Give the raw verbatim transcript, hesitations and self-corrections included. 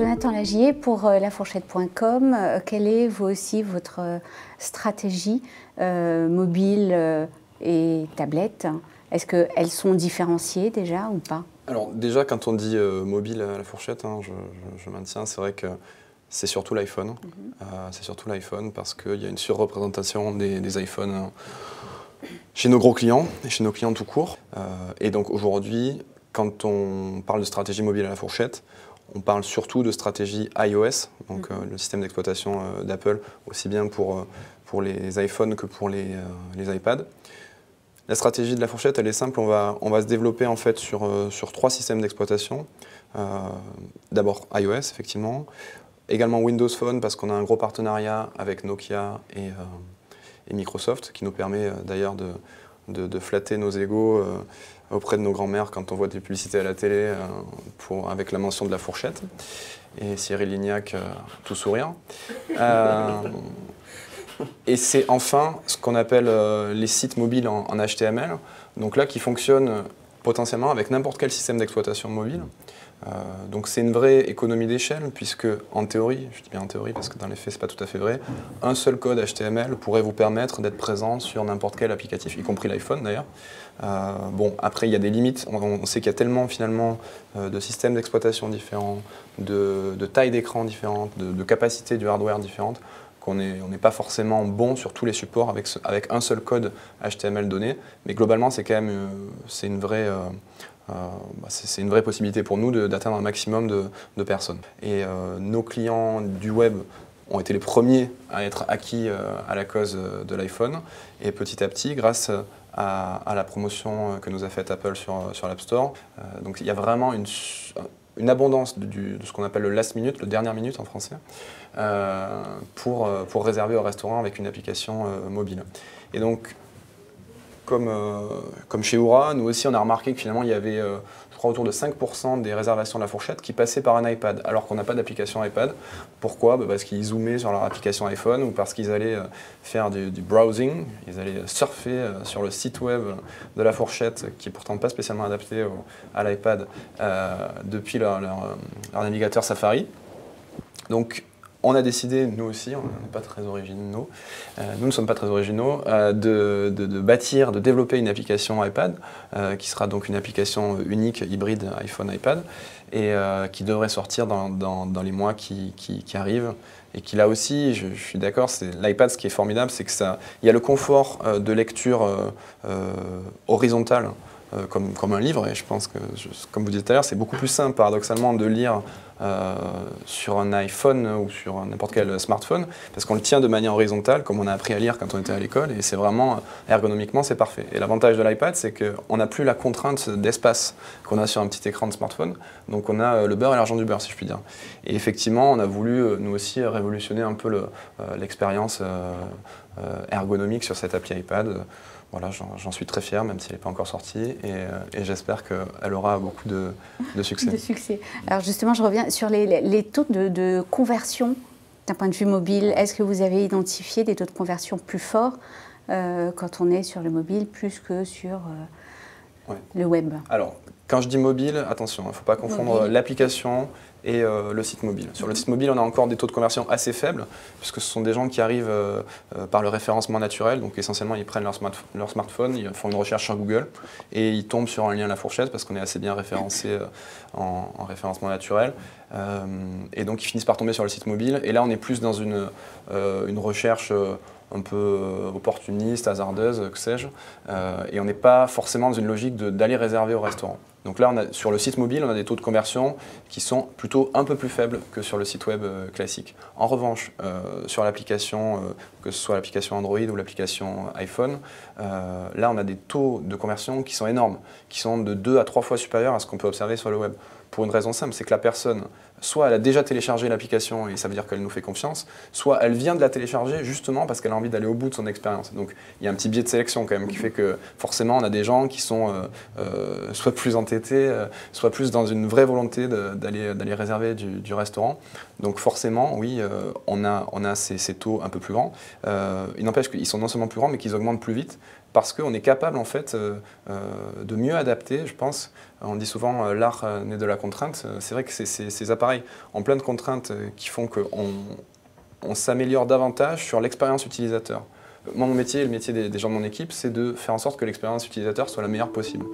Jonathan Lagier pour La Fourchette point com. Quelle est, vous aussi, votre stratégie euh, mobile et tablette? Est-ce qu'elles sont différenciées déjà ou pas? Alors déjà, quand on dit euh, mobile à La Fourchette, hein, je, je, je maintiens, c'est vrai que c'est surtout l'iPhone. Mm-hmm. euh, c'est surtout l'iPhone parce qu'il y a une surreprésentation des, des iPhones euh, chez nos gros clients et chez nos clients tout court. Euh, et donc aujourd'hui, quand on parle de stratégie mobile à La Fourchette, on parle surtout de stratégie iOS, donc euh, le système d'exploitation euh, d'Apple, aussi bien pour, euh, pour les iPhones que pour les, euh, les iPads. La stratégie de La Fourchette, elle est simple, on va, on va se développer en fait sur, euh, sur trois systèmes d'exploitation. Euh, D'abord iOS, effectivement, également Windows Phone, parce qu'on a un gros partenariat avec Nokia et, euh, et Microsoft, qui nous permet euh, d'ailleurs de... De, de flatter nos égos euh, auprès de nos grands-mères quand on voit des publicités à la télé euh, pour, avec la mention de La Fourchette. Et Cyril Lignac, euh, tout souriant. Euh, et c'est enfin ce qu'on appelle euh, les sites mobiles en, en H T M L, donc là qui fonctionnent potentiellement avec n'importe quel système d'exploitation mobile. Euh, donc c'est une vraie économie d'échelle, puisque en théorie, je dis bien en théorie parce que dans les faits c'est pas tout à fait vrai, un seul code H T M L pourrait vous permettre d'être présent sur n'importe quel applicatif, y compris l'iPhone d'ailleurs. Euh, bon, après il y a des limites, on, on sait qu'il y a tellement finalement euh, de systèmes d'exploitation différents, de, de tailles d'écran différentes, de, de capacités du hardware différentes, qu'on n'est pas forcément bon sur tous les supports avec, ce, avec un seul code H T M L donné, mais globalement c'est quand même euh, c'est une vraie... Euh, Euh, bah c'est une vraie possibilité pour nous d'atteindre un maximum de, de personnes. Et euh, nos clients du web ont été les premiers à être acquis euh, à la cause de l'iPhone. Et petit à petit, grâce à, à la promotion que nous a faite Apple sur, sur l'App Store, euh, donc il y a vraiment une, une abondance de, du, de ce qu'on appelle le last minute, le dernière minute en français, euh, pour, pour réserver au restaurant avec une application euh, mobile. Et donc, Comme, euh, comme chez Oura, nous aussi on a remarqué que finalement il y avait, euh, je crois, autour de cinq pour cent des réservations de La Fourchette qui passaient par un iPad, alors qu'on n'a pas d'application iPad. Pourquoi? Bah parce qu'ils zoomaient sur leur application iPhone ou parce qu'ils allaient euh, faire du, du browsing, ils allaient surfer euh, sur le site web de La Fourchette, qui est pourtant pas spécialement adapté au, à l'iPad, euh, depuis leur, leur, leur navigateur Safari. Donc, on a décidé, nous aussi, on n'est pas très originaux, euh, nous ne sommes pas très originaux, euh, de, de, de bâtir, de développer une application iPad, euh, qui sera donc une application unique, hybride, iPhone-iPad, et euh, qui devrait sortir dans, dans, dans les mois qui, qui, qui arrivent. Et qui là aussi, je, je suis d'accord, l'iPad, ce qui est formidable, c'est que ça, il y a le confort euh, de lecture euh, euh, horizontale, Euh, comme, comme un livre, et je pense que, je, comme vous disiez tout à l'heure, c'est beaucoup plus simple, paradoxalement, de lire euh, sur un iPhone ou sur n'importe quel smartphone, parce qu'on le tient de manière horizontale, comme on a appris à lire quand on était à l'école, et c'est vraiment, ergonomiquement, c'est parfait. Et l'avantage de l'iPad, c'est qu'on n'a plus la contrainte d'espace qu'on a sur un petit écran de smartphone, donc on a le beurre et l'argent du beurre, si je puis dire. Et effectivement, on a voulu, nous aussi, révolutionner un peu l'expérience le, euh, ergonomique sur cette appli iPad. Voilà, j'en suis très fier, même si elle n'est pas encore sortie, et, et j'espère qu'elle aura beaucoup de, de succès. De succès. Alors justement, je reviens sur les, les taux de, de conversion d'un point de vue mobile. Est-ce que vous avez identifié des taux de conversion plus forts euh, quand on est sur le mobile, plus que sur euh, ouais. le web? Alors, quand je dis mobile, attention, il ne faut pas confondre l'application et euh, le site mobile. Sur le site mobile, on a encore des taux de conversion assez faibles, puisque ce sont des gens qui arrivent euh, euh, par le référencement naturel, donc essentiellement ils prennent leur, smart leur smartphone, ils font une recherche sur Google, et ils tombent sur un lien à La Fourchette, parce qu'on est assez bien référencé euh, en, en référencement naturel, euh, et donc ils finissent par tomber sur le site mobile, et là on est plus dans une, euh, une recherche euh, un peu opportuniste, hasardeuse, que sais-je, euh, et on n'est pas forcément dans une logique d'aller réserver au restaurant. Donc là, on a, sur le site mobile, on a des taux de conversion qui sont plutôt un peu plus faibles que sur le site web euh, classique. En revanche, euh, sur l'application, euh, que ce soit l'application Android ou l'application iPhone, euh, là, on a des taux de conversion qui sont énormes, qui sont de deux à trois fois supérieurs à ce qu'on peut observer sur le web. Pour une raison simple, c'est que la personne, soit elle a déjà téléchargé l'application et ça veut dire qu'elle nous fait confiance, soit elle vient de la télécharger justement parce qu'elle a envie d'aller au bout de son expérience. Donc il y a un petit biais de sélection quand même qui fait que forcément on a des gens qui sont euh, euh, soit plus entêtés, euh, soit plus dans une vraie volonté d'aller d'aller réserver du, du restaurant. Donc forcément, oui, euh, on a, on a ces, ces taux un peu plus grands. Euh, il n'empêche qu'ils sont non seulement plus grands, mais qu'ils augmentent plus vite, parce qu'on est capable en fait euh, euh, de mieux adapter, je pense. On dit souvent euh, l'art euh, naît de la contrainte. C'est vrai que ces, ces, ces appareils pareil, en plein de contraintes qui font qu'on on s'améliore davantage sur l'expérience utilisateur. Moi, mon métier et le métier des, des gens de mon équipe, c'est de faire en sorte que l'expérience utilisateur soit la meilleure possible.